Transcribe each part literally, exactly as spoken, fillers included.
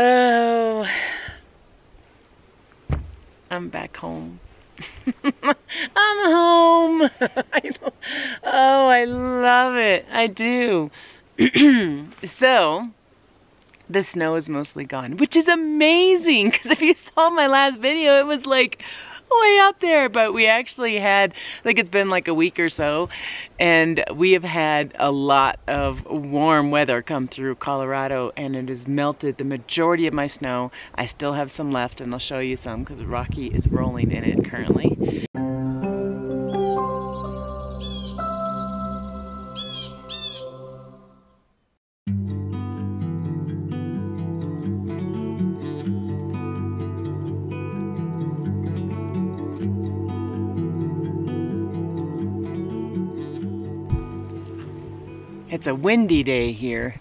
Oh, I'm back home. I'm home. I, oh, I love it. I do. So, the snow is mostly gone, which is amazing, because if you saw my last video, it was like way up there, but we actually had, like, it's been like a week or so, and we have had a lot of warm weather come through Colorado, and it has melted the majority of my snow. I still have some left, and I'll show you some because Rocky is rolling in it currently. It's a windy day here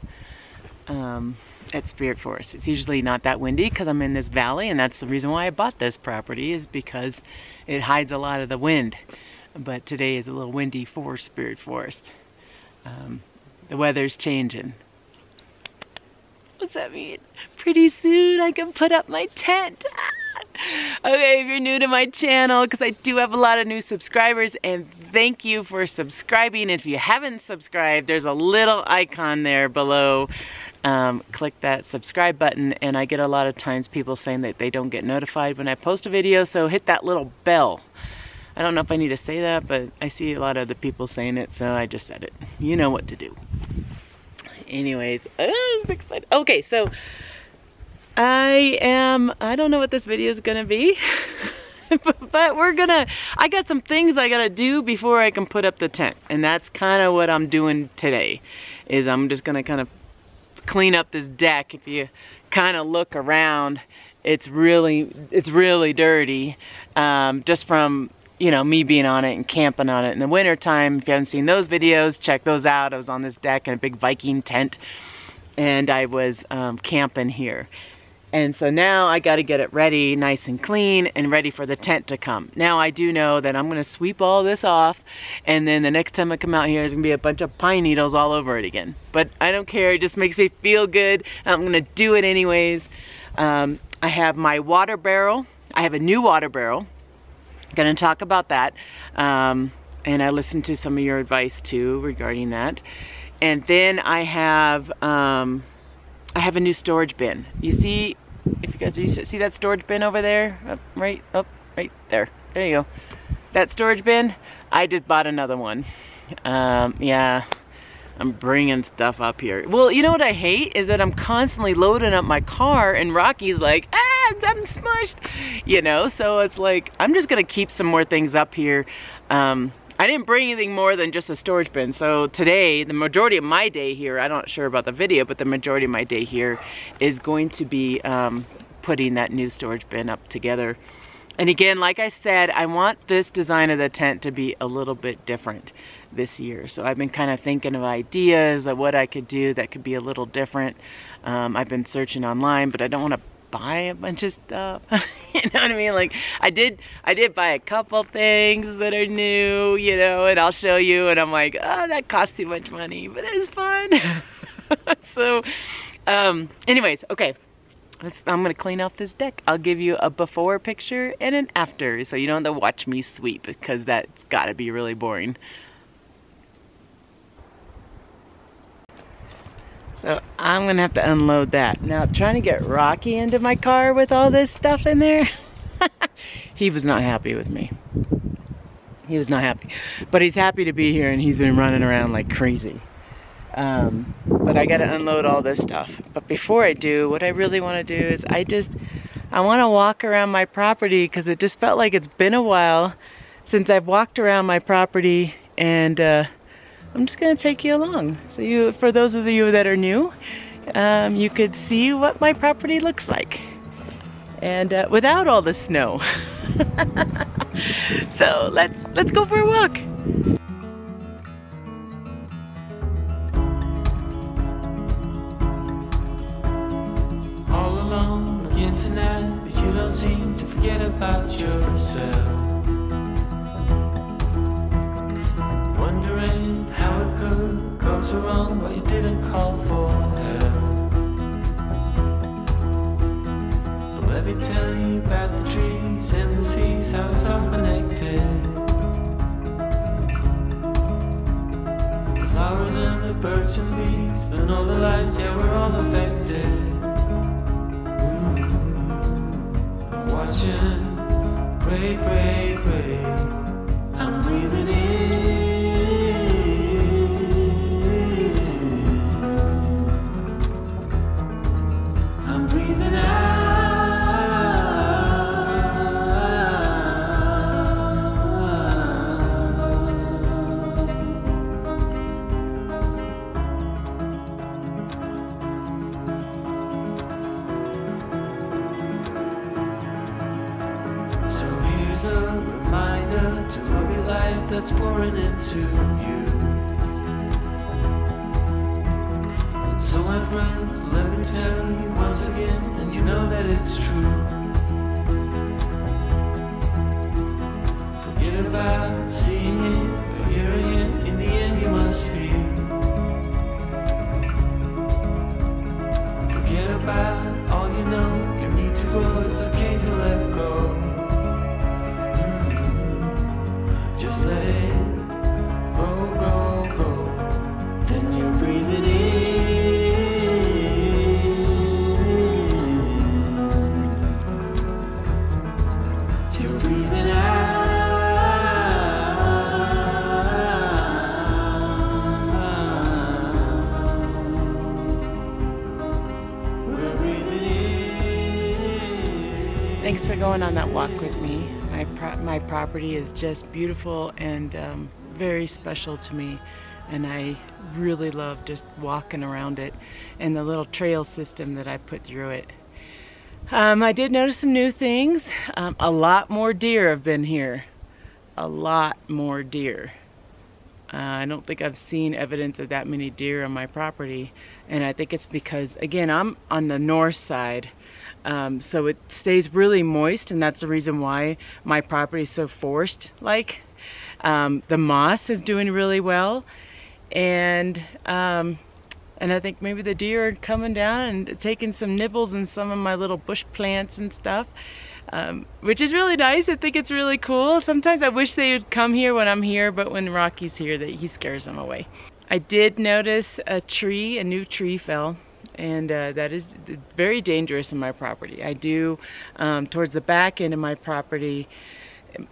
um, at Spirit Forest. It's usually not that windy because I'm in this valley, and that's the reason why I bought this property, is because it hides a lot of the wind. But today is a little windy for Spirit Forest. Um, the weather's changing. What's that mean? Pretty soon I can put up my tent. Okay, if you're new to my channel, because I do have a lot of new subscribers, and thank you for subscribing. If you haven't subscribed, there's a little icon there below. Um, click that subscribe button, and I get a lot of times people saying that they don't get notified when I post a video, so hit that little bell. I don't know if I need to say that, but I see a lot of the people saying it, so I just said it. You know what to do. Anyways, oh, I'm excited. Okay, so I am, I don't know what this video is gonna be, but, but we're gonna, I got some things I gotta do before I can put up the tent. And that's kind of what I'm doing today, is I'm just gonna kind of clean up this deck. If you kind of look around, it's really, it's really dirty, um, just from, you know, me being on it and camping on it in the winter time. If you haven't seen those videos, check those out. I was on this deck in a big Viking tent, and I was um, camping here. And so now I got to get it ready, nice and clean, and ready for the tent to come. Now I do know that I'm going to sweep all this off, and then the next time I come out here, there's going to be a bunch of pine needles all over it again. But I don't care. It just makes me feel good. I'm going to do it anyways. Um, I have my water barrel. I have a new water barrel. I'm going to talk about that. Um, and I listened to some of your advice too regarding that. And then I have... Um, I have a new storage bin. You see, if you guys are used to it, see that storage bin over there? Up, right, up, right there. There you go. That storage bin, I just bought another one. Um, yeah, I'm bringing stuff up here. Well, you know what I hate is that I'm constantly loading up my car, and Rocky's like, ah, I'm smushed. You know, so it's like, I'm just gonna keep some more things up here. Um, I didn't bring anything more than just a storage bin. So today, the majority of my day here, I'm not sure about the video, but the majority of my day here is going to be um, putting that new storage bin up together. And again, like I said, I want this design of the tent to be a little bit different this year. So I've been kind of thinking of ideas of what I could do that could be a little different. Um, I've been searching online, but I don't want to buy a bunch of stuff. You know what I mean? Like I did I did buy a couple things that are new, you know, and I'll show you, and I'm like, oh, that cost too much money, but it was fun. So um anyways, okay, let's, I'm gonna clean off this deck. I'll give you a before picture and an after, so you don't have to watch me sweep, because that's gotta be really boring. So I'm going to have to unload that. Now, trying to get Rocky into my car with all this stuff in there. He was not happy with me. He was not happy. But he's happy to be here, and he's been running around like crazy. Um, but I got to unload all this stuff. But before I do, what I really want to do is I just, I want to walk around my property, because it just felt like it's been a while since I've walked around my property, and uh, I'm just gonna take you along. So you, for those of you that are new, um, you could see what my property looks like. And uh, without all the snow. So let's, let's go for a walk. All alone again tonight, but you don't seem to forget about yourself. Wondering how it could go so wrong, but you didn't call for help. we're all affected. Watching, pray, pray, pray. I'm breathing in, I'm breathing out. That's pouring into you. And so my friend, let me tell you once again, and you know that it's true. Forget about seeing it or hearing it. In the end you must feel. Forget about all you know, you need to go. It's okay to let go. Just let it go, go, go. Then you're breathing in, you're breathing out. We're breathing in. Thanks for going on that walk with me. My, pro my property is just beautiful and um, very special to me, and I really love just walking around it and the little trail system that I put through it. Um, I did notice some new things. Um, a lot more deer have been here. A lot more deer. Uh, I don't think I've seen evidence of that many deer on my property, and I think it's because, again, I'm on the north side. Um, so it stays really moist, and that's the reason why my property is so forest-like. Um, the moss is doing really well, and um, and I think maybe the deer are coming down and taking some nibbles in some of my little bush plants and stuff, um, which is really nice. I think it's really cool. Sometimes I wish they would come here when I'm here, but when Rocky's here, that he scares them away. I did notice a tree, a new tree fell. And uh, that is very dangerous in my property. I do, um, towards the back end of my property,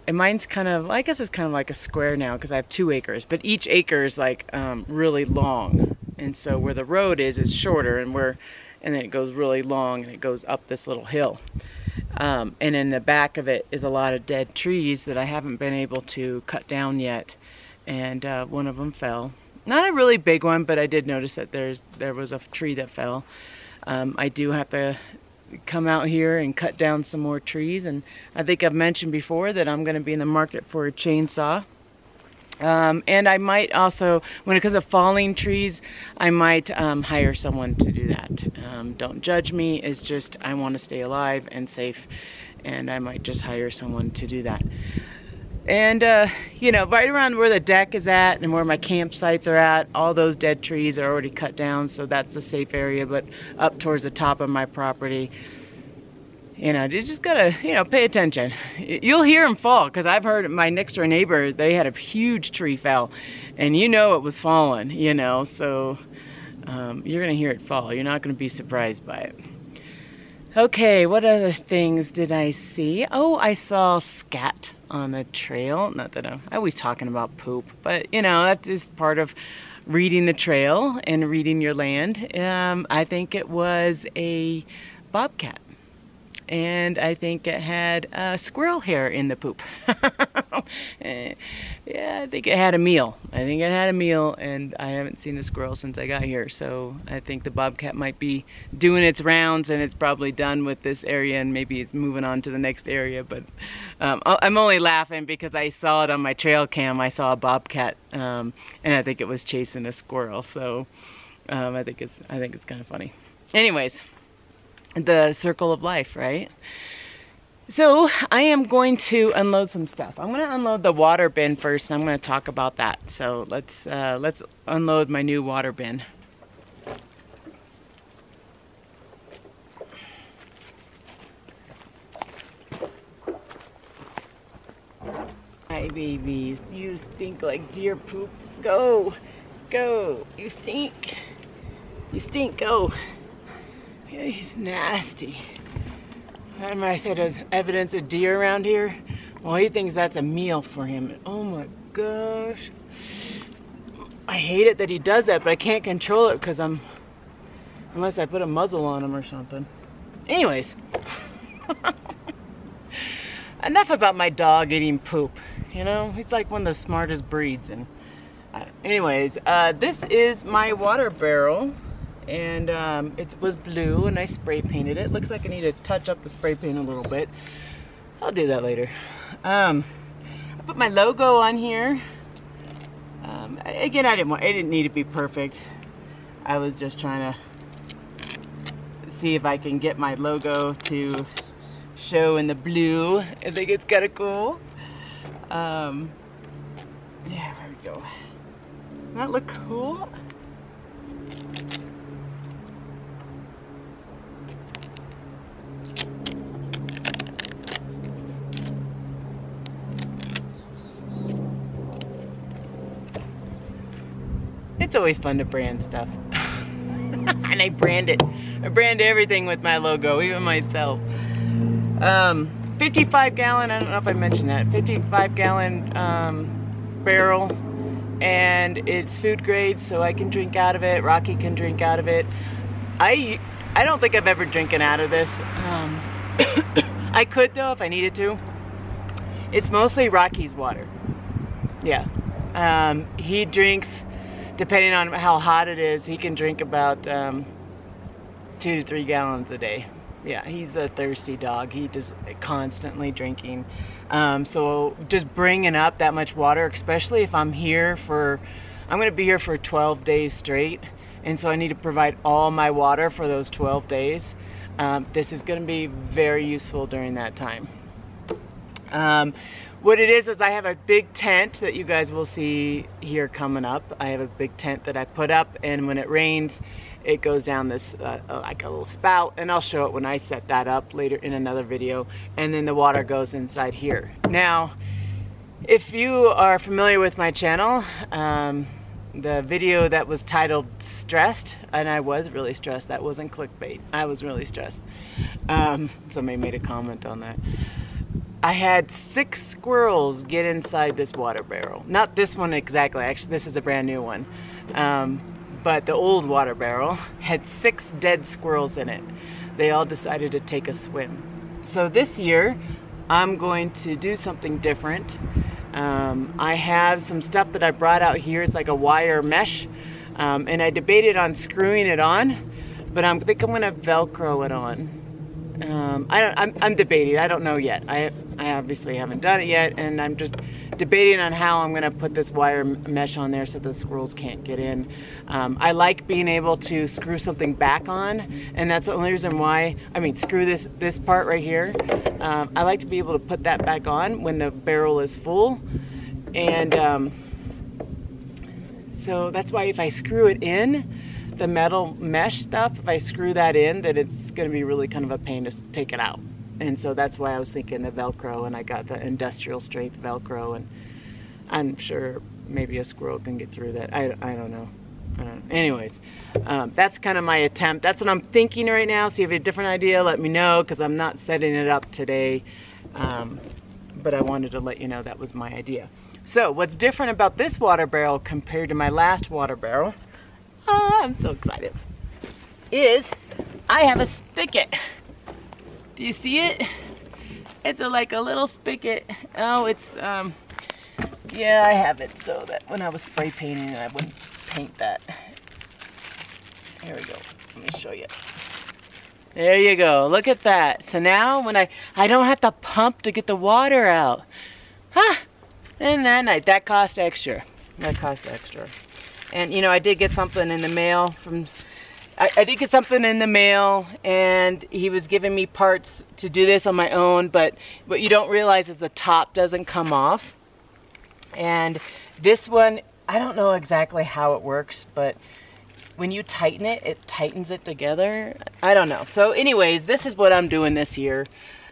and mine's kind of, I guess it's kind of like a square now because I have two acres, but each acre is like um, really long. And so where the road is, is shorter, and where, and then it goes really long and it goes up this little hill. Um, and in the back of it is a lot of dead trees that I haven't been able to cut down yet. And uh, one of them fell. Not a really big one, but I did notice that there's there was a tree that fell. Um, I do have to come out here and cut down some more trees, and I think I've mentioned before that I'm going to be in the market for a chainsaw. Um, and I might also, when it comes to falling trees, I might um, hire someone to do that. Um, don't judge me, it's just I want to stay alive and safe, and I might just hire someone to do that. And, uh, you know, right around where the deck is at and where my campsites are at, all those dead trees are already cut down, so that's the safe area. But up towards the top of my property, you know, you just gotta, you know, pay attention. You'll hear them fall, because I've heard my next door neighbor, they had a huge tree fell, and you know it was falling, you know, so um, you're gonna hear it fall. You're not gonna be surprised by it. Okay, what other things did I see? Oh, I saw scat on the trail. Not that I'm, I'm always talking about poop, but you know, that is part of reading the trail and reading your land. Um, I think it was a bobcat, and I think it had uh, squirrel hair in the poop. Yeah, I think it had a meal. I think it had a meal, and I haven't seen the squirrel since I got here, so I think the bobcat might be doing its rounds, and it's probably done with this area, and maybe it's moving on to the next area. But um, I'm only laughing because I saw it on my trail cam. I saw a bobcat, um, and I think it was chasing a squirrel, so um, I think it's, I think it's kind of funny. Anyways, the circle of life, right? So I am going to unload some stuff. I'm going to unload the water bin first, and I'm going to talk about that. So let's uh, let's unload my new water bin. Hi babies, you stink like deer poop. Go, go, you stink. You stink, go. Yeah, he's nasty. I said there's evidence of deer around here. Well, he thinks that's a meal for him. Oh my gosh. I hate it that he does that, but I can't control it because I'm, unless I put a muzzle on him or something. Anyways. Enough about my dog eating poop. You know, he's like one of the smartest breeds. And uh, anyways, uh, this is my water barrel. And um, it was blue and I spray painted it. Looks like I need to touch up the spray paint a little bit. I'll do that later. Um, I put my logo on here. Um, again, I didn't want, it didn't need to be perfect. I was just trying to see if I can get my logo to show in the blue. I think it's kind of cool. Um, yeah, there we go. Doesn't that look cool? It's always fun to brand stuff. And I brand it. I brand everything with my logo, even myself. Um, fifty-five gallon, I don't know if I mentioned that, fifty-five gallon um, barrel. And it's food grade, so I can drink out of it. Rocky can drink out of it. I, I don't think I've ever drinking out of this. Um, I could though if I needed to. It's mostly Rocky's water. Yeah. Um, he drinks, depending on how hot it is, he can drink about um, two to three gallons a day. Yeah, he's a thirsty dog. He just constantly drinking. Um, so just bringing up that much water, especially if I'm here for, I'm gonna be here for twelve days straight. And so I need to provide all my water for those twelve days. Um, this is gonna be very useful during that time. Um, What it is is I have a big tent that you guys will see here coming up. I have a big tent that I put up, and when it rains, it goes down this uh, like a little spout, and I'll show it when I set that up later in another video. And then the water goes inside here. Now, if you are familiar with my channel, um, the video that was titled Stressed, and I was really stressed. That wasn't clickbait. I was really stressed. Um, somebody made a comment on that. I had six squirrels get inside this water barrel. Not this one exactly, actually this is a brand new one. Um, but the old water barrel had six dead squirrels in it. They all decided to take a swim. So this year, I'm going to do something different. Um, I have some stuff that I brought out here. It's like a wire mesh. Um, and I debated on screwing it on, but I think I'm gonna Velcro it on. Um, I don't, I'm, I'm debating, I don't know yet. I, I obviously haven't done it yet, and I'm just debating on how I'm gonna put this wire mesh on there so the squirrels can't get in. Um, I like being able to screw something back on, and that's the only reason why, I mean, screw this, this part right here. Um, I like to be able to put that back on when the barrel is full. And um, so that's why if I screw it in, the metal mesh stuff, if I screw that in, that it's gonna be really kind of a pain to take it out. And so that's why I was thinking the Velcro, and I got the industrial strength Velcro, and I'm sure maybe a squirrel can get through that. I, I don't know. I don't know. Anyways, um, that's kind of my attempt. That's what I'm thinking right now. So if you have a different idea, let me know, because I'm not setting it up today. Um, but I wanted to let you know that was my idea. So what's different about this water barrel compared to my last water barrel, oh, I'm so excited, is I have a spigot. Do you see it? It's a, like a little spigot. Oh, it's, um, yeah, I have it so that when I was spray painting, I wouldn't paint that. Here we go. Let me show you. There you go. Look at that. So now when I, I don't have to pump to get the water out. Huh? And that night, that cost extra. That cost extra. And you know, I did get something in the mail from, I, I did get something in the mail, and he was giving me parts to do this on my own, but what you don't realize is the top doesn't come off. And this one, I don't know exactly how it works, but when you tighten it, it tightens it together. I don't know. So anyways, this is what I'm doing this year.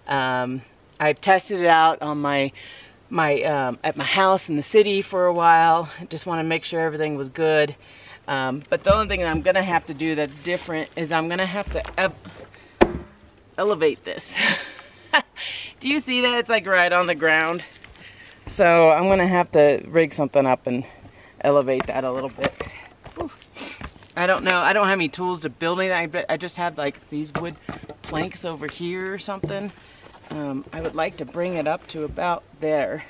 Um, I've tested it out on my my um at my house in the city for a while. Just want to make sure everything was good. Um, but the only thing that I'm gonna have to do that's different is I'm gonna have to ev elevate this. Do you see that? It's like right on the ground. So I'm gonna have to rig something up and elevate that a little bit. Whew. I don't know, I don't have any tools to build anything. I just have like these wood planks over here or something. Um, I would like to bring it up to about there.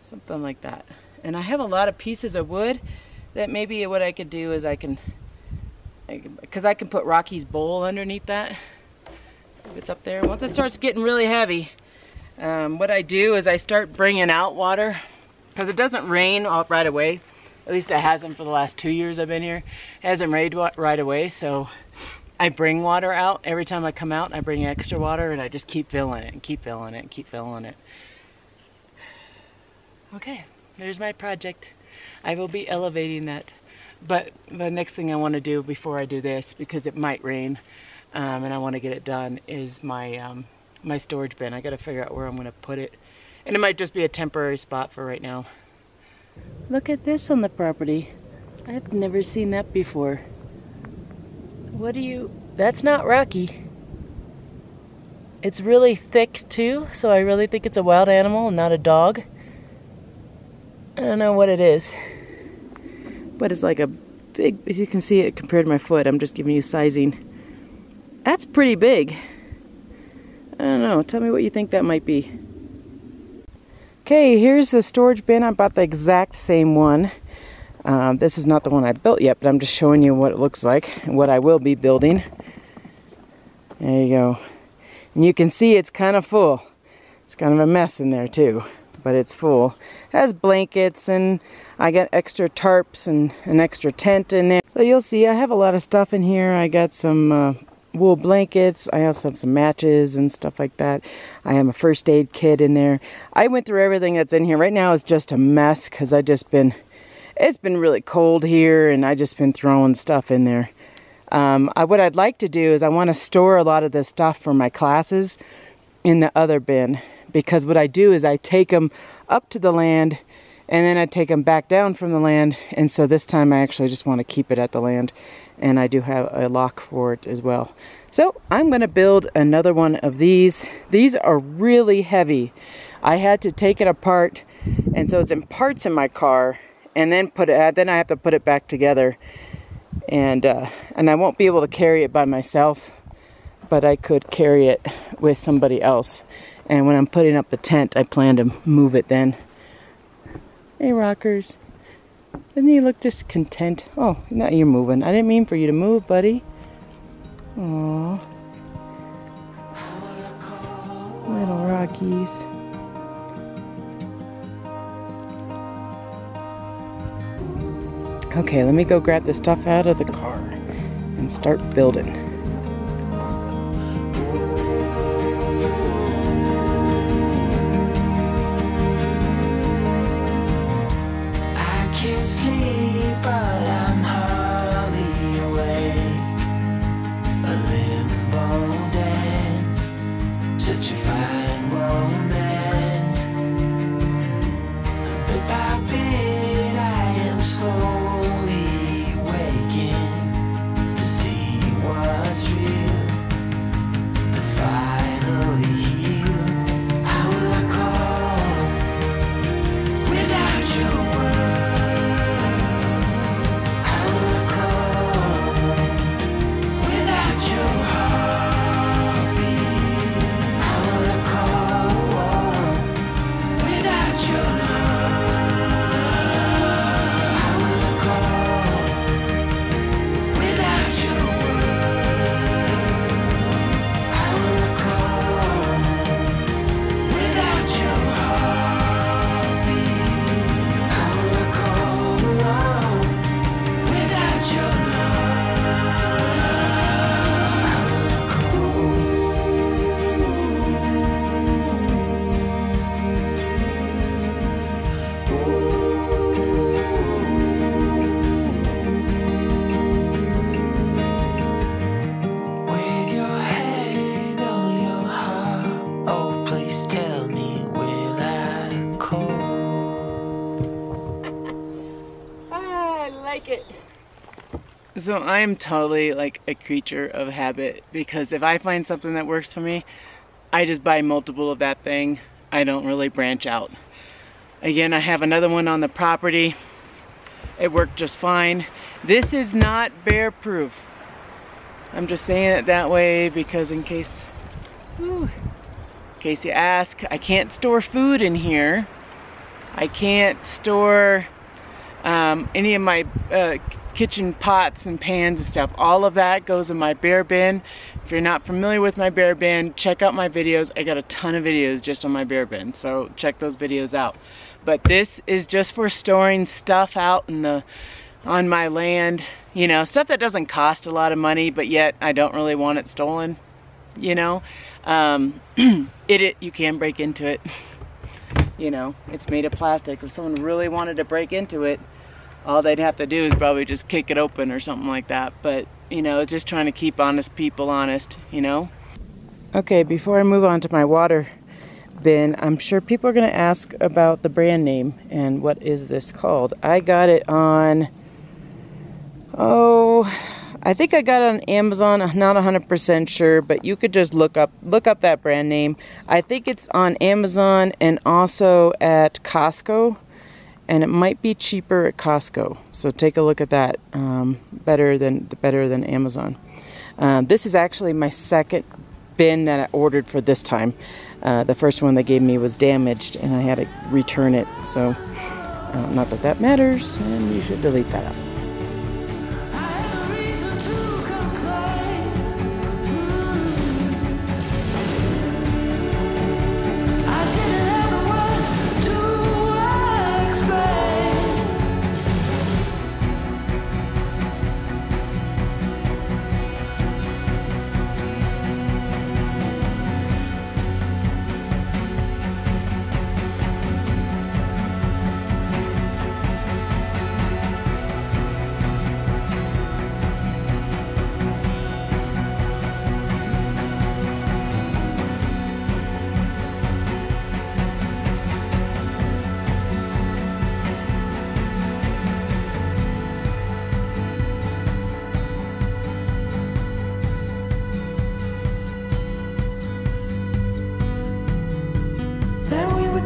Something like that. And I have a lot of pieces of wood that maybe what I could do is I can, because I, I can put Rocky's bowl underneath that. If it's up there. Once it starts getting really heavy, um, what I do is I start bringing out water, because it doesn't rain right away. At least it hasn't for the last two years I've been here. It hasn't rained right away, so I bring water out. Every time I come out, I bring extra water, and I just keep filling it and keep filling it and keep filling it. Okay, there's my project. I will be elevating that. But the next thing I want to do before I do this, because it might rain, um, and I want to get it done, is my um, my storage bin. I got to figure out where I'm going to put it. And it might just be a temporary spot for right now. Look at this on the property. I've never seen that before. What do you... That's not Rocky. It's really thick too, so I really think it's a wild animal and not a dog. I don't know what it is, but it's like a big, as you can see it compared to my foot, I'm just giving you sizing. That's pretty big. I don't know, tell me what you think that might be. Okay, here's the storage bin. I bought the exact same one. Um, this is not the one I built yet, but I'm just showing you what it looks like and what I will be building. There you go. And you can see it's kind of full. It's kind of a mess in there too. But it's full. It has blankets, and I got extra tarps and an extra tent in there. So you'll see I have a lot of stuff in here. I got some uh, wool blankets. I also have some matches and stuff like that. I have a first aid kit in there. I went through everything that's in here. Right now it's just a mess because I just been, it's been really cold here, and I just been throwing stuff in there. Um, I, what I'd like to do is I want to store a lot of this stuff for my classes in the other bin. Because what I do is I take them up to the land, and then I take them back down from the land. And so this time I actually just want to keep it at the land, and I do have a lock for it as well. So I'm going to build another one of these. These are really heavy. I had to take it apart, and so it's in parts in my car, and then put it. Then I have to put it back together, and uh, and I won't be able to carry it by myself, but I could carry it with somebody else. And when I'm putting up the tent, I plan to move it then. Hey, Rockers. Doesn't he look just content? Oh, now you're moving. I didn't mean for you to move, buddy. Aww. Little Rockies. Okay, let me go grab the stuff out of the car and start building. Slowly waking to see what So I am totally like a creature of habit, because if I find something that works for me, I just buy multiple of that thing. I don't really branch out. Again, I have another one on the property. It worked just fine. This is not bear proof. I'm just saying it that way because in case, whew, in case you ask, I can't store food in here. I can't store um, any of my uh, kitchen pots and pans and stuff. All of that goes in my bear bin. If you're not familiar with my bear bin, check out my videos. I got a ton of videos just on my bear bin, so check those videos out. But this is just for storing stuff out in the on my land, you know, stuff that doesn't cost a lot of money, but yet I don't really want it stolen, you know. Um, it, it you can break into it, you know. It's made of plastic. If someone really wanted to break into it, all they'd have to do is probably just kick it open or something like that. But, you know, it's just trying to keep honest people honest, you know. Okay, before I move on to my water bin, I'm sure people are going to ask about the brand name and what is this called. I got it on, oh, I think I got it on Amazon. I'm not one hundred percent sure, but you could just look up, look up that brand name. I think it's on Amazon and also at Costco. And it might be cheaper at Costco, so take a look at that. Um, better than better than Amazon. Um, this is actually my second bin that I ordered for this time. Uh, the first one they gave me was damaged, and I had to return it. So, uh, not that that matters, and you should delete that out.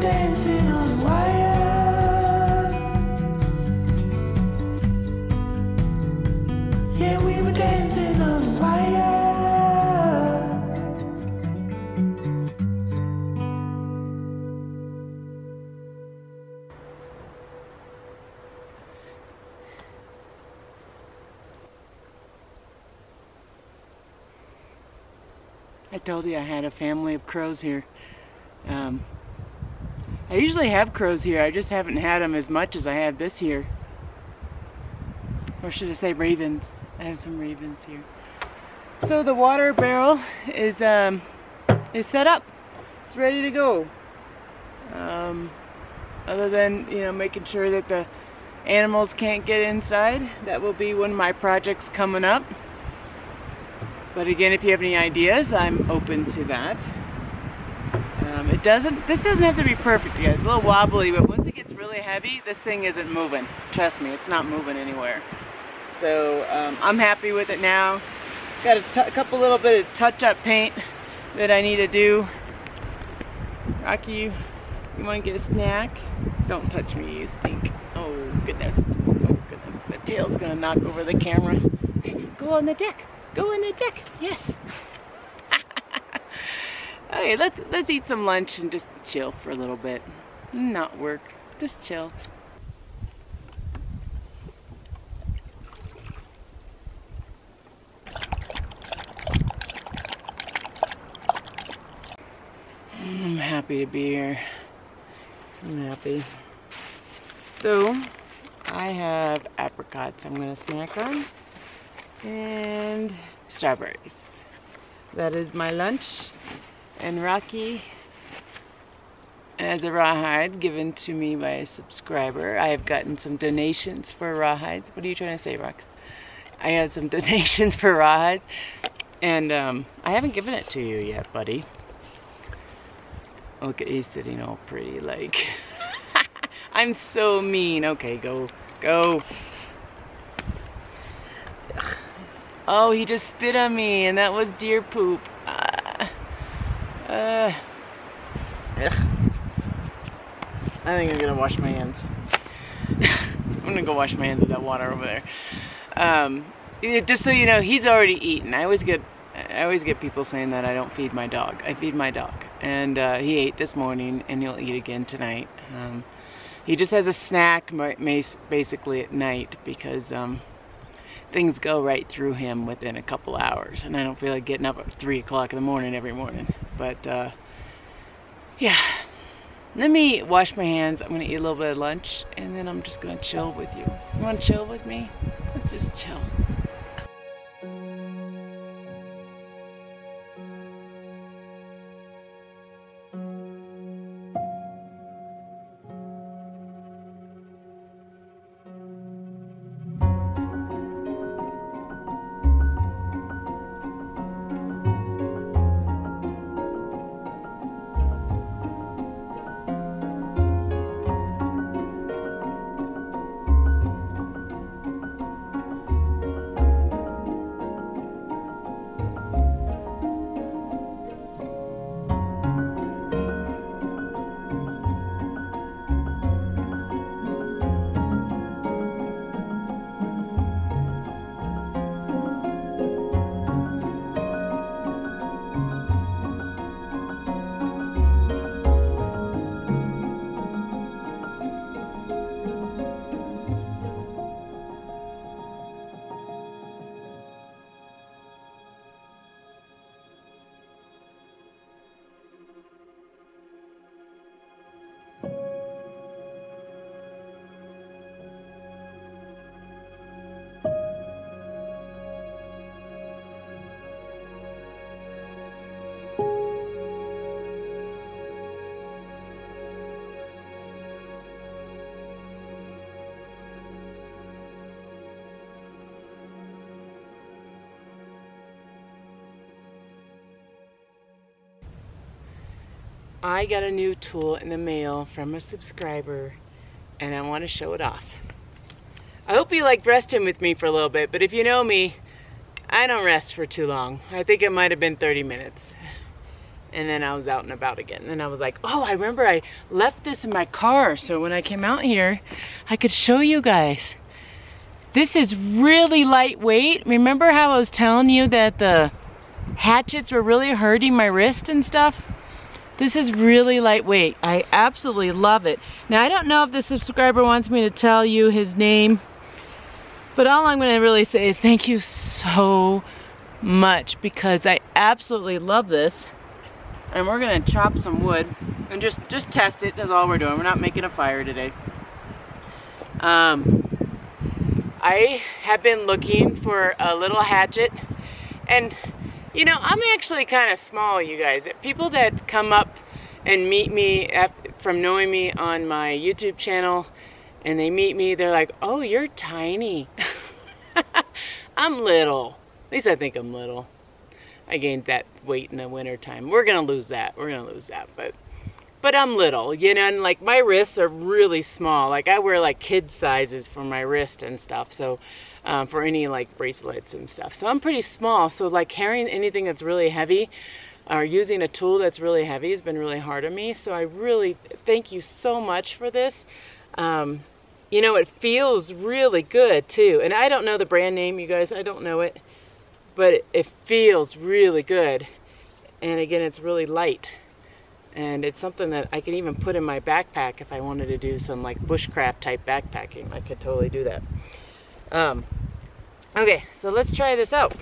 Dancing on wire. Yeah, we were dancing on wire. I told you I had a family of crows here. Um, I usually have crows here, I just haven't had them as much as I have this year. Or should I say ravens? I have some ravens here. So the water barrel is um, is set up. It's ready to go. Um, other than, you know, making sure that the animals can't get inside. That will be one of my projects coming up. But again, if you have any ideas, I'm open to that. Um, it doesn't, this doesn't have to be perfect, guys. It's a little wobbly, but once it gets really heavy, this thing isn't moving. Trust me, it's not moving anywhere. So um, I'm happy with it now. Got a, a couple little bit of touch-up paint that I need to do. Rocky, you, you want to get a snack? Don't touch me, you stink. Oh, goodness. Oh, goodness. The tail's going to knock over the camera. Go on the deck. Go on the deck. Yes. Okay, let's let's eat some lunch and just chill for a little bit. Not work, just chill. I'm happy to be here. I'm happy. So, I have apricots I'm gonna snack on and strawberries. That is my lunch. And Rocky, as a rawhide given to me by a subscriber. I have gotten some donations for rawhides. What are you trying to say, Rox? I had some donations for rawhides, and um, I haven't given it to you yet, buddy. Look at, he's sitting all pretty like. I'm so mean. Okay, go, go. Oh, he just spit on me, and that was deer poop. Uh, uh, ugh. I think I'm gonna wash my hands. I'm gonna go wash my hands with that water over there. Um, it, just so you know, he's already eaten. I always get, I always get people saying that I don't feed my dog. I feed my dog, and uh, he ate this morning, and he'll eat again tonight. Um, he just has a snack, basically at night, because um, things go right through him within a couple hours, and I don't feel like getting up at three o'clock in the morning every morning. But uh, yeah. Let me wash my hands. I'm gonna eat a little bit of lunch, and then I'm just gonna chill with you. You wanna chill with me? Let's just chill. I got a new tool in the mail from a subscriber, and I want to show it off. I hope you like resting with me for a little bit, but if you know me, I don't rest for too long. I think it might have been thirty minutes. And then I was out and about again, and I was like, oh, I remember I left this in my car, so when I came out here, I could show you guys. This is really lightweight. Remember how I was telling you that the hatchets were really hurting my wrist and stuff? This is really lightweight. I absolutely love it. Now, I don't know if the subscriber wants me to tell you his name, but all I'm gonna really say is thank you so much, because I absolutely love this. And we're gonna chop some wood and just, just test it. That's all we're doing. We're not making a fire today. Um, I have been looking for a little hatchet, and you know, I'm actually kind of small, you guys. People that come up and meet me at, from knowing me on my YouTube channel, and they meet me, they're like, oh, you're tiny. I'm little. At least I think I'm little. I gained that weight in the winter time. We're going to lose that. We're going to lose that. But but I'm little, you know, and like my wrists are really small. Like I wear like kid sizes for my wrist and stuff. So Um, for any like bracelets and stuff. So I'm pretty small, so like carrying anything that's really heavy or using a tool that's really heavy has been really hard on me. So I really thank you so much for this. Um, you know, it feels really good too. And I don't know the brand name, you guys. I don't know it, but it, it feels really good. And again, it's really light. And it's something that I can even put in my backpack if I wanted to do some like bushcraft type backpacking. I could totally do that. Um, okay, so let's try this out.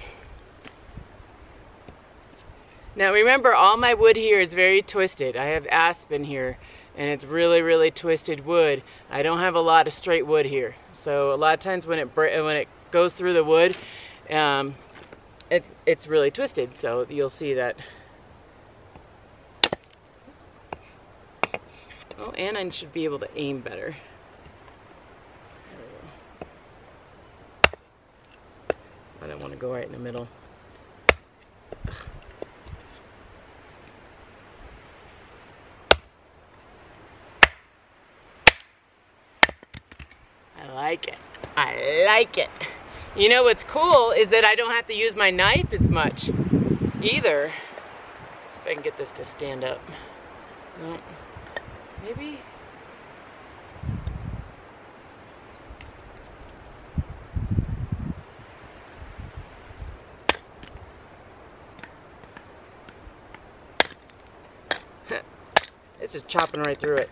Now remember, all my wood here is very twisted. I have aspen here, and it's really, really twisted wood. I don't have a lot of straight wood here. So a lot of times when it, when it goes through the wood, um, it, it's really twisted. So you'll see that. Oh, and I should be able to aim better. I don't want to go right in the middle. Ugh. I like it. I like it. You know what's cool is that I don't have to use my knife as much either. Let's see if I can get this to stand up. No. Maybe. It's just chopping right through it.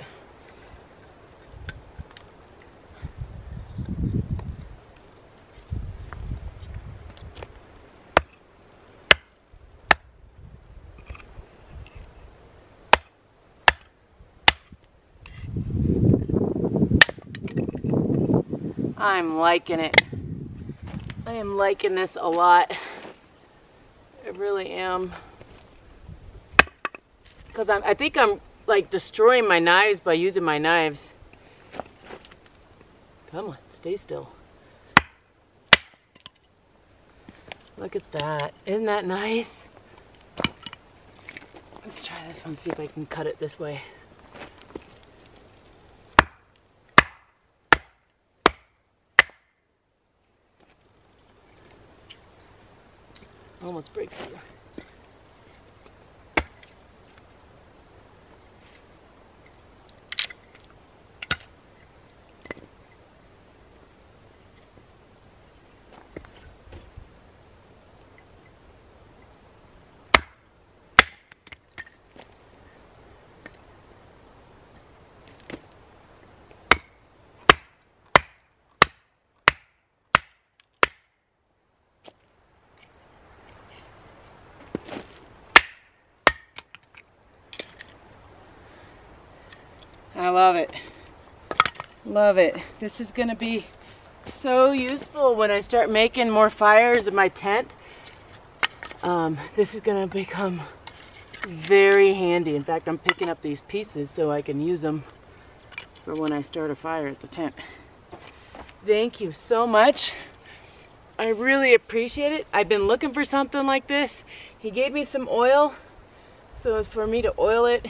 I'm liking it. I am liking this a lot. I really am. Because I think I'm like destroying my knives by using my knives. Come on, stay still. Look at that. Isn't that nice? Let's try this one, see if I can cut it this way. Almost breaks through. I love it, love it. This is gonna be so useful when I start making more fires in my tent. Um, this is gonna become very handy. In fact, I'm picking up these pieces so I can use them for when I start a fire at the tent. Thank you so much. I really appreciate it. I've been looking for something like this. He gave me some oil, so it's for me to oil it.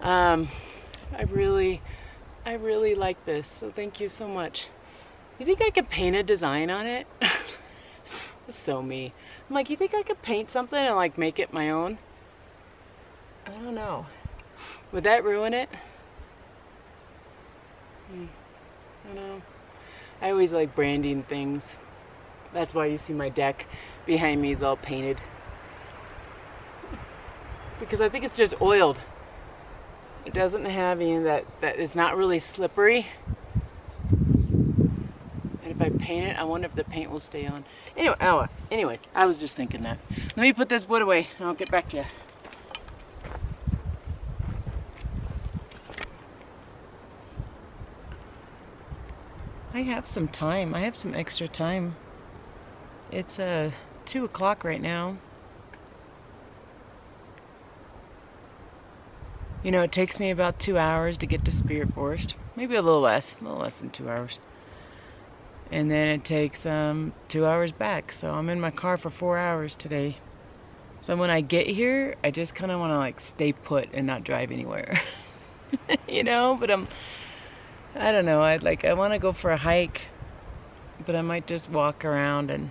Um, I really, I really like this, so thank you so much. You think I could paint a design on it? That's so me. I'm like, you think I could paint something and like make it my own? I don't know. Would that ruin it? Hmm. I don't know. I always like branding things. That's why you see my deck behind me is all painted. Because I think it's just oiled. It doesn't have any that, that is not really slippery. And if I paint it, I wonder if the paint will stay on. Anyway, oh, anyways, I was just thinking that. Let me put this wood away and I'll get back to you. I have some time. I have some extra time. It's uh, two o'clock right now. You know, it takes me about two hours to get to Spirit Forest. Maybe a little less, a little less than two hours. And then it takes um, two hours back. So I'm in my car for four hours today. So when I get here, I just kind of want to like stay put and not drive anywhere. You know, but I'm, I don't know. I like I want to go for a hike, but I might just walk around and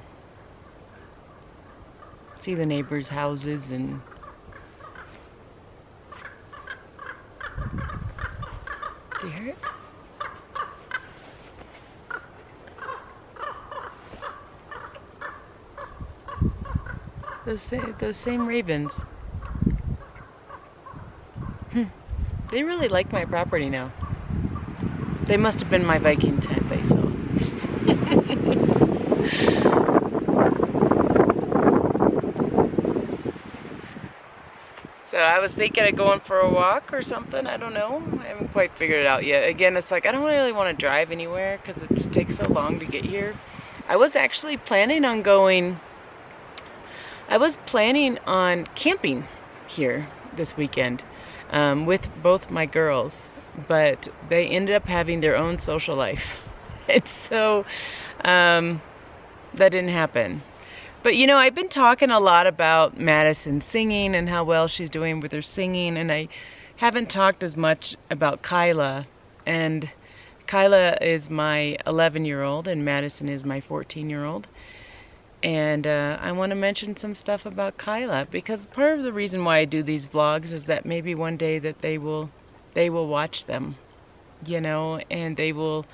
see the neighbors' houses and. Do you hear it? Those same, those same ravens. Hmm. They really like my property now. They must have been my Viking tent they saw. So I was thinking of going for a walk or something. I don't know. I haven't quite figured it out yet. Again, it's like I don't really want to drive anywhere because it just takes so long to get here. I was actually planning on going, I was planning on camping here this weekend um, with both my girls, but they ended up having their own social life. And so um, that didn't happen. But you know, I've been talking a lot about Madison singing and how well she's doing with her singing, and I haven't talked as much about Kyla. And Kyla is my eleven year old and Madison is my fourteen year old. And uh, I want to mention some stuff about Kyla, because part of the reason why I do these vlogs is that maybe one day that they will they will watch them, you know, and they will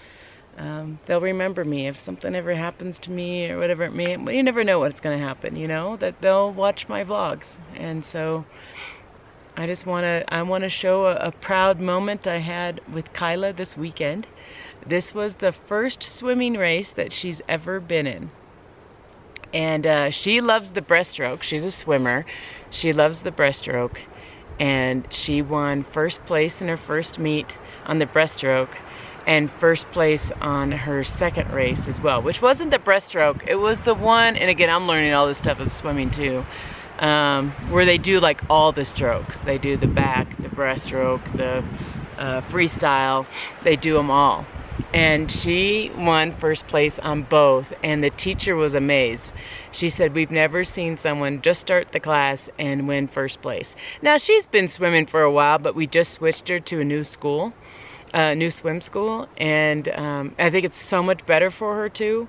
um, they'll remember me if something ever happens to me or whatever it may. You never know what's going to happen, you know, that they'll watch my vlogs. And so I just want to I want to show a, a proud moment I had with Kyla this weekend. This was the first swimming race that she's ever been in. And uh, she loves the breaststroke. She's a swimmer. She loves the breaststroke. And she won first place in her first meet on the breaststroke and first place on her second race as well, which wasn't the breaststroke. It was the one, and again, I'm learning all this stuff with swimming too, um, where they do like all the strokes. They do the back, the breaststroke, the uh, freestyle. They do them all. And she won first place on both, and the teacher was amazed. She said, we've never seen someone just start the class and win first place. Now, she's been swimming for a while, but we just switched her to a new school, a new swim school, and um, I think it's so much better for her too,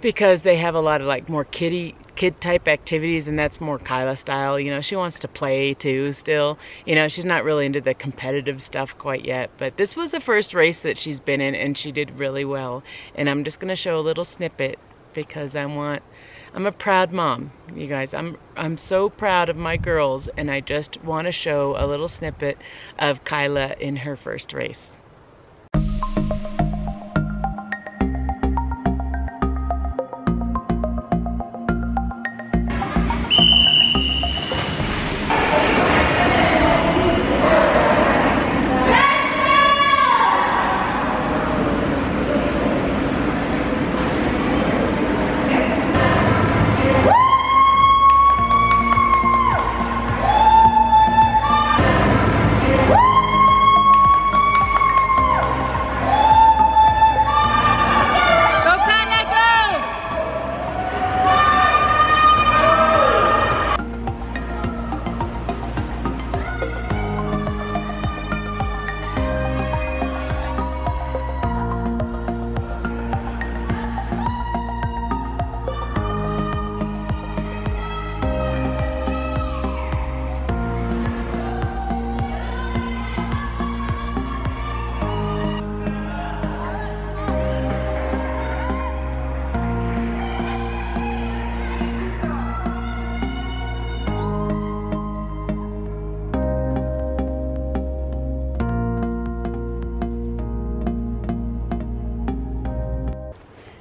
because they have a lot of like more kiddie kid type activities, and that's more Kyla style. You know, she wants to play too still. You know, she's not really into the competitive stuff quite yet, but this was the first race that she's been in, and she did really well. And I'm just gonna show a little snippet, because I want, I'm a proud mom, you guys. I'm, I'm so proud of my girls, and I just wanna show a little snippet of Kyla in her first race.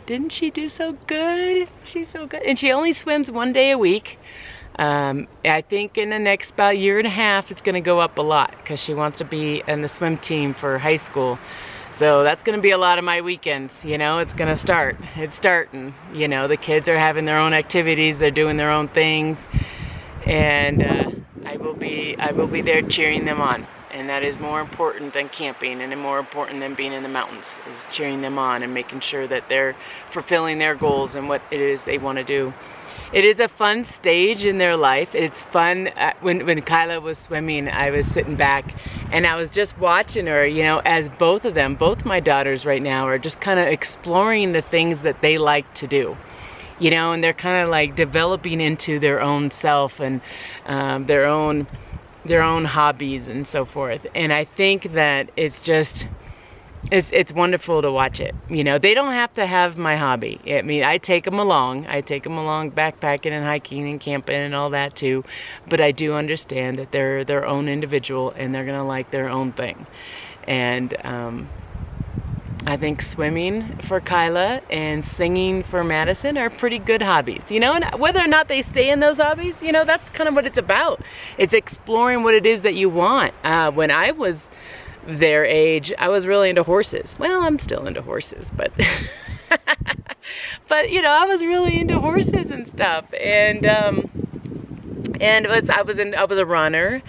Didn't she do so good? She's so good. And she only swims one day a week. Um, I think in the next about year and a half, it's gonna go up a lot, because she wants to be in the swim team for high school. So that's gonna be a lot of my weekends, you know, it's gonna start. It's starting, you know, the kids are having their own activities, they're doing their own things. And uh, I will be, I will be there cheering them on. And that is more important than camping, and more important than being in the mountains, is cheering them on and making sure that they're fulfilling their goals and what it is they want to do. It is a fun stage in their life. It's fun. Uh, when, when Kyla was swimming, I was sitting back and I was just watching her, you know, as both of them, both my daughters right now are just kind of exploring the things that they like to do. You know, and they're kind of like developing into their own self and um, their own their own hobbies and so forth. And I think that it's just, it's, it's wonderful to watch it. You know, they don't have to have my hobby. I mean, I take them along. I take them along backpacking and hiking and camping and all that too. But I do understand that they're their own individual, and they're gonna like their own thing. And um, I think swimming for Kyla and singing for Madison are pretty good hobbies, you know, and whether or not they stay in those hobbies, you know, that's kind of what it's about. It's exploring what it is that you want. Uh, when I was their age, I was really into horses. Well, I'm still into horses, but, but you know, I was really into horses and stuff. And, um, and it was, I was in, I was a runner.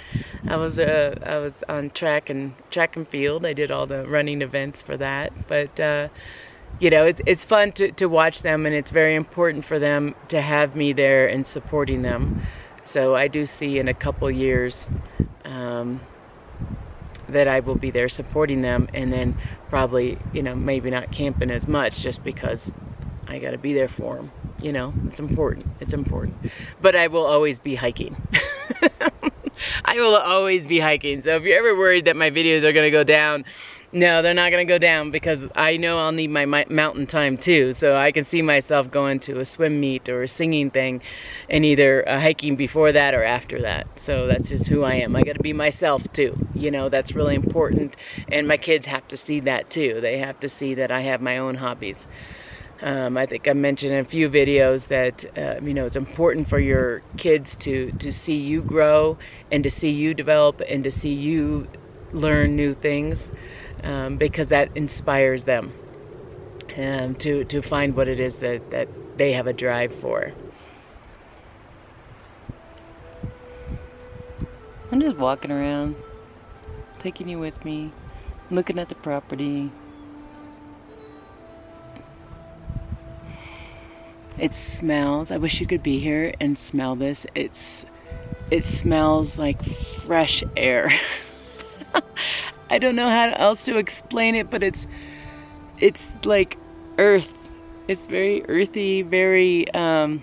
I was uh, I was on track and track and field. I did all the running events for that. But uh, you know, it's it's fun to to watch them, and it's very important for them to have me there and supporting them. So I do see in a couple years um, that I will be there supporting them, and then probably, you know, maybe not camping as much just because I gotta be there for them. You know, it's important, it's important. But I will always be hiking. I will always be hiking. So if you're ever worried that my videos are gonna go down, no, they're not gonna go down, because I know I'll need my mountain time too. So I can see myself going to a swim meet or a singing thing and either hiking before that or after that. So that's just who I am. I gotta be myself too. You know, that's really important. And my kids have to see that too. They have to see that I have my own hobbies. Um, I think I mentioned in a few videos that, uh, you know, it's important for your kids to, to see you grow and to see you develop and to see you learn new things, um, because that inspires them um, to, to find what it is that, that they have a drive for. I'm just walking around, taking you with me, looking at the property. It smells, I wish you could be here and smell this. It's, it smells like fresh air. I don't know how else to explain it, but it's, it's like earth. It's very earthy, very um,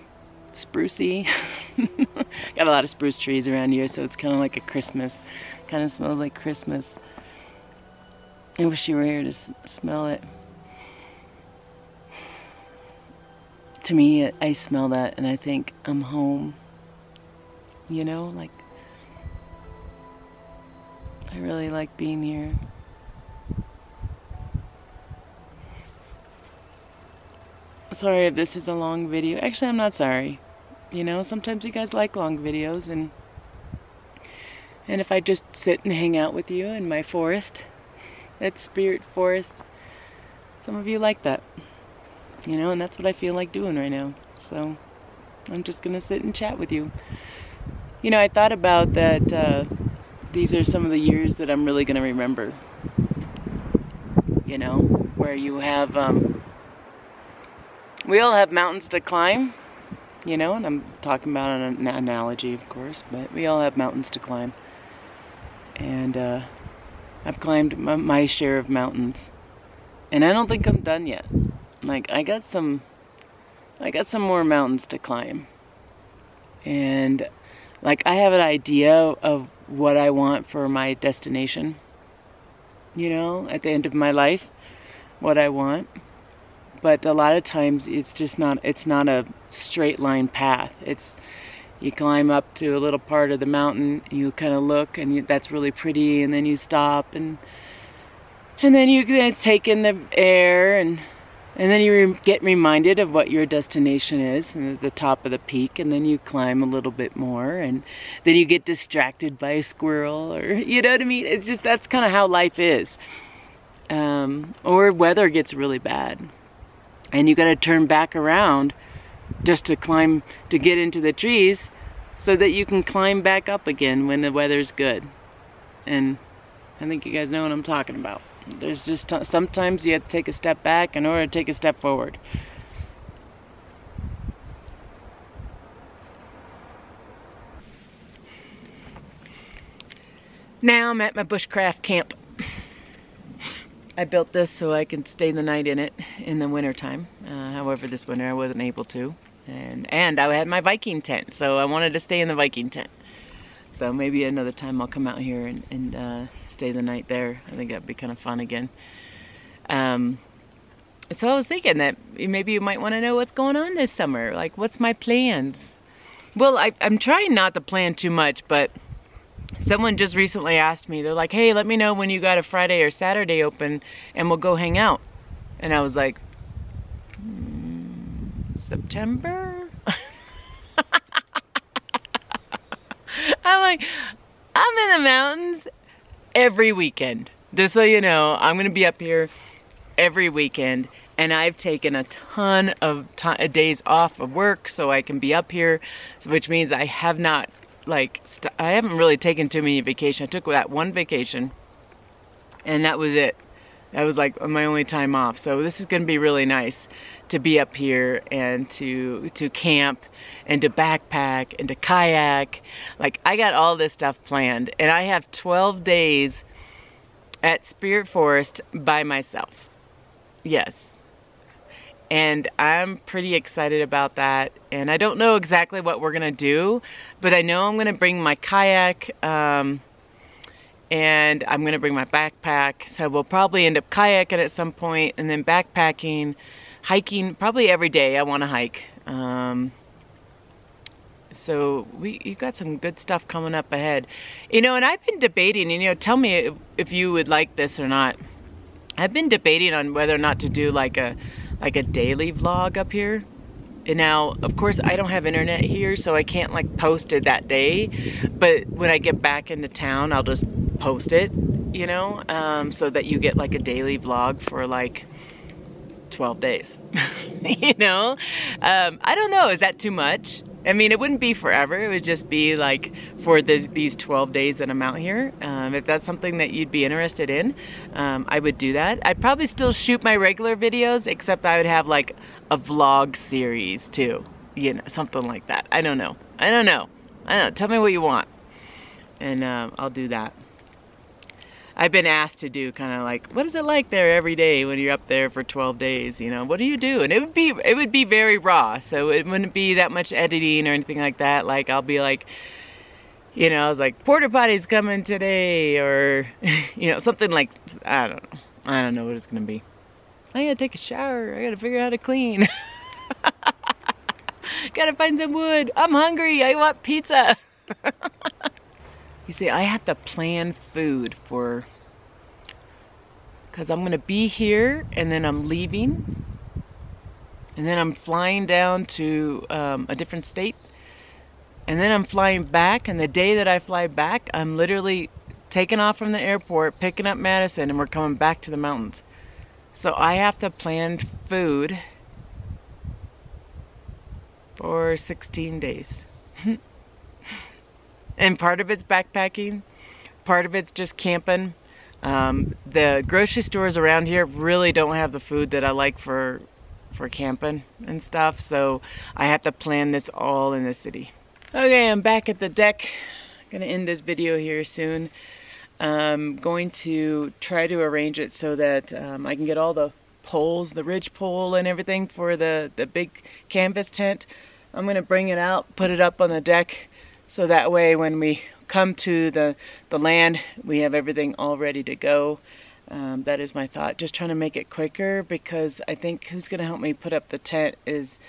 sprucey. Got a lot of spruce trees around here, so it's kind of like a Christmas. Kind of smells like Christmas. I wish you were here to s smell it. To me, I smell that and I think, I'm home. You know, like, I really like being here. Sorry if this is a long video. Actually, I'm not sorry. You know, sometimes you guys like long videos, and and if I just sit and hang out with you in my forest, that's Spirit Forest. Some of you like that. You know, and that's what I feel like doing right now. So I'm just gonna sit and chat with you. You know, I thought about that, uh, these are some of the years that I'm really gonna remember. You know, where you have, um, we all have mountains to climb, you know, and I'm talking about an analogy, of course, but we all have mountains to climb. And uh, I've climbed my, my share of mountains. And I don't think I'm done yet. Like, I got some, I got some more mountains to climb. And, like, I have an idea of what I want for my destination, you know, at the end of my life, what I want. But a lot of times it's just not, it's not a straight line path. It's, you climb up to a little part of the mountain, you kind of look, and you, that's really pretty, and then you stop, and, and then you take in the air, and... And then you get reminded of what your destination is, and at the top of the peak, and then you climb a little bit more, and then you get distracted by a squirrel, or, you know what I mean? It's just, that's kind of how life is. Um, or weather gets really bad, and you got to turn back around just to climb, to get into the trees, so that you can climb back up again when the weather's good. And I think you guys know what I'm talking about. There's just t sometimes you have to take a step back in order to take a step forward. Now I'm at my bushcraft camp. I built this so I can stay the night in it in the wintertime. Uh, however, this winter I wasn't able to. And, and I had my Viking tent, so I wanted to stay in the Viking tent. So maybe another time I'll come out here and, and uh, stay the night there. I think that'd be kind of fun again. Um, so I was thinking that maybe you might want to know what's going on this summer. Like, what's my plans? Well, I, I'm trying not to plan too much, but someone just recently asked me, they're like, hey, let me know when you got a Friday or Saturday open and we'll go hang out. And I was like, mm, September? I'm like, I'm in the mountains every weekend. Just so you know, I'm gonna be up here every weekend, and I've taken a ton of days off of work so I can be up here, which means I have not, like, st I haven't really taken too many vacations. I took that one vacation, and that was it. That was like my only time off. So this is gonna be really nice to be up here and to to camp and to backpack and to kayak. Like, I got all this stuff planned, and I have twelve days at Spirit Forest by myself. Yes. And I'm pretty excited about that. And I don't know exactly what we're going to do, but I know I'm going to bring my kayak, um, and I'm going to bring my backpack. So we'll probably end up kayaking at some point and then backpacking, hiking probably every day. I want to hike. Um, so we, you got some good stuff coming up ahead, you know, and I've been debating, and, you know, tell me if, if you would like this or not. I've been debating on whether or not to do like a, like a daily vlog up here. And now, of course, I don't have internet here, so I can't like post it that day. But when I get back into town, I'll just post it, you know, um, so that you get like a daily vlog for like twelve days, you know. Um, I don't know, is that too much? I mean, it wouldn't be forever. It would just be like for the, these twelve days that I'm out here. Um, if that's something that you'd be interested in, um, I would do that. I'd probably still shoot my regular videos, except I would have like a vlog series too, you know, something like that. I don't know. I don't know. I don't know. Tell me what you want, and um, I'll do that. I've been asked to do kind of like, what is it like there every day when you're up there for twelve days? You know, what do you do? And it would be, it would be very raw. So it wouldn't be that much editing or anything like that. Like I'll be like, you know, I was like, porta potty's coming today, or, you know, something like, I don't know. I don't know what it's going to be. I got to take a shower. I got to figure out how to clean. Got to find some wood. I'm hungry. I want pizza. You see, I have to plan food for, because I'm going to be here, and then I'm leaving, and then I'm flying down to um, a different state, and then I'm flying back, and the day that I fly back, I'm literally taking off from the airport, picking up Madison, and we're coming back to the mountains. So I have to plan food for sixteen days. And part of it's backpacking, part of it's just camping. Um, the grocery stores around here really don't have the food that I like for, for camping and stuff. So I have to plan this all in the city. Okay, I'm back at the deck. I'm gonna end this video here soon. I'm going to try to arrange it so that um, I can get all the poles, the ridge pole and everything for the, the big canvas tent. I'm gonna bring it out, put it up on the deck, so that way when we come to the, the land, we have everything all ready to go. Um, that is my thought. Just trying to make it quicker, because I think who's going to help me put up the tent is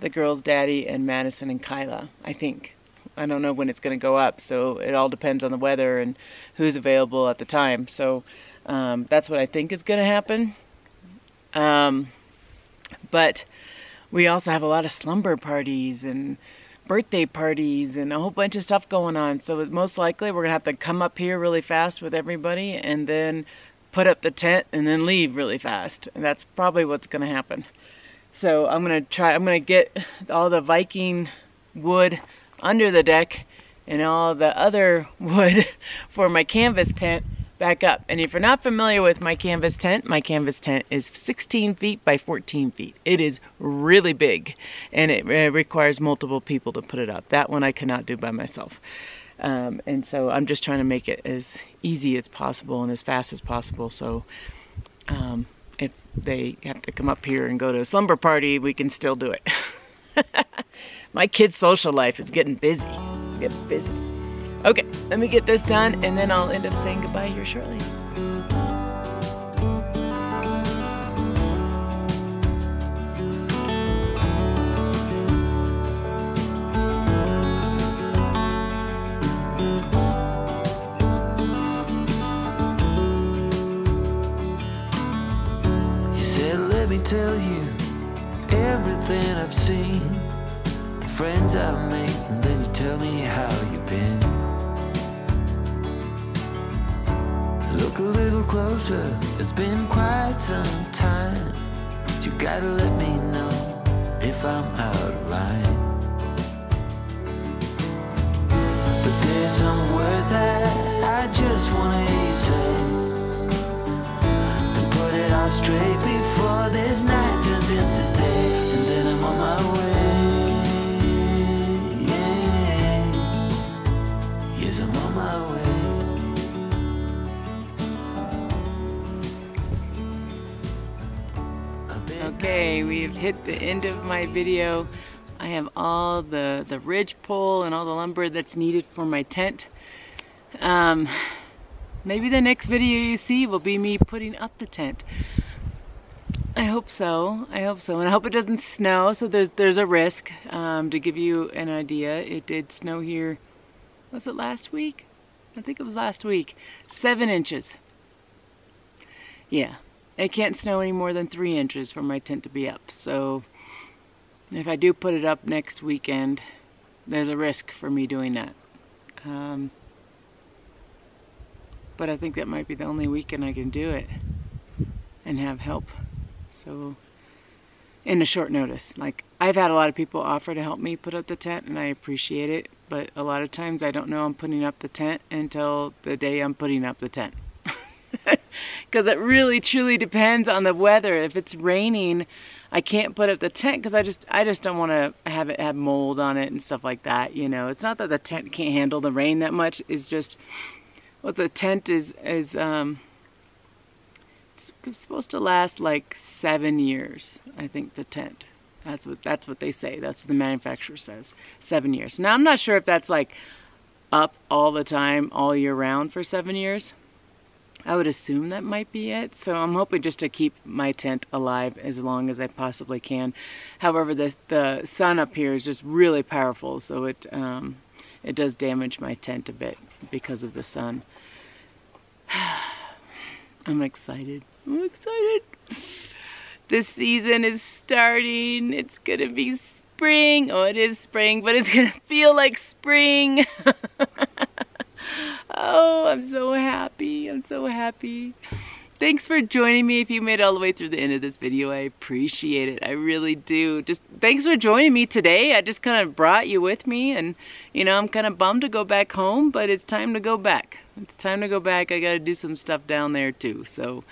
the girls' daddy and Madison and Kyla, I think. I don't know when it's going to go up, so it all depends on the weather and who's available at the time. So um, that's what I think is going to happen. Um, but we also have a lot of slumber parties and birthday parties and a whole bunch of stuff going on, so most likely we're gonna have to come up here really fast with everybody and then put up the tent and then leave really fast, and that's probably what's gonna happen. So I'm gonna try I'm gonna get all the Viking wood under the deck and all the other wood for my canvas tent back up. And if you're not familiar with my canvas tent, my canvas tent is sixteen feet by fourteen feet. It is really big, and it uh, requires multiple people to put it up. That one I cannot do by myself. Um, and so I'm just trying to make it as easy as possible and as fast as possible. So um, if they have to come up here and go to a slumber party, we can still do it. My kids' social life is getting busy. It's getting busy. Okay, let me get this done, and then I'll end up saying goodbye here shortly. You said, let me tell you everything I've seen, the friends I've made, and then you tell me how you've been. Look a little closer, it's been quite some time, but you gotta let me know if I'm out of line. But there's some words that I just wanna hear you say, to put it all straight before this night turns into day, and then I'm on my way, yeah. Yes, I'm on my way. Okay, we've hit the end of my video. I have all the, the ridge pole and all the lumber that's needed for my tent. Um, maybe the next video you see will be me putting up the tent. I hope so, I hope so. And I hope it doesn't snow, so there's, there's a risk. Um, to give you an idea, it did snow here, was it last week? I think it was last week. Seven inches. Yeah, it can't snow any more than three inches for my tent to be up, so if I do put it up next weekend, there's a risk for me doing that. Um, but I think that might be the only weekend I can do it and have help. So, in a short notice. Like, I've had a lot of people offer to help me put up the tent, and I appreciate it. But a lot of times I don't know I'm putting up the tent until the day I'm putting up the tent. Because it really, truly depends on the weather. If it's raining, I can't put up the tent because I just I just don't want to have it have mold on it and stuff like that. You know, it's not that the tent can't handle the rain that much. It's just what well, the tent is is um, it's supposed to last like seven years. I think the tent. That's what that's what they say. That's what the manufacturer says. Seven years. Now I'm not sure if that's like up all the time, all year round for seven years. I would assume that might be it. So I'm hoping just to keep my tent alive as long as I possibly can. However, the, the sun up here is just really powerful. So it, um, it does damage my tent a bit because of the sun. I'm excited. I'm excited. This season is starting. It's going to be spring. Oh, it is spring, but it's going to feel like spring. Oh, I'm so happy. I'm so happy. Thanks for joining me. If you made it all the way through the end of this video, I appreciate it. I really do. Just thanks for joining me today. I just kind of brought you with me, and you know, I'm kind of bummed to go back home, but it's time to go back. It's time to go back. I got to do some stuff down there too. So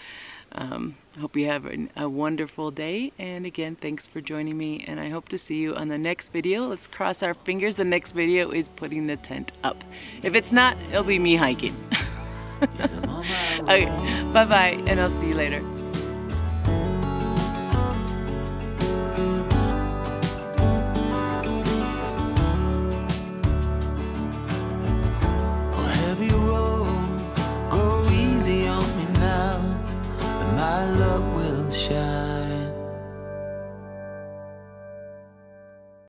um, I hope you have an, a wonderful day. And again, thanks for joining me, and I hope to see you on the next video. Let's cross our fingers. The next video is putting the tent up. If it's not, it'll be me hiking. Okay, bye-bye, and I'll see you later.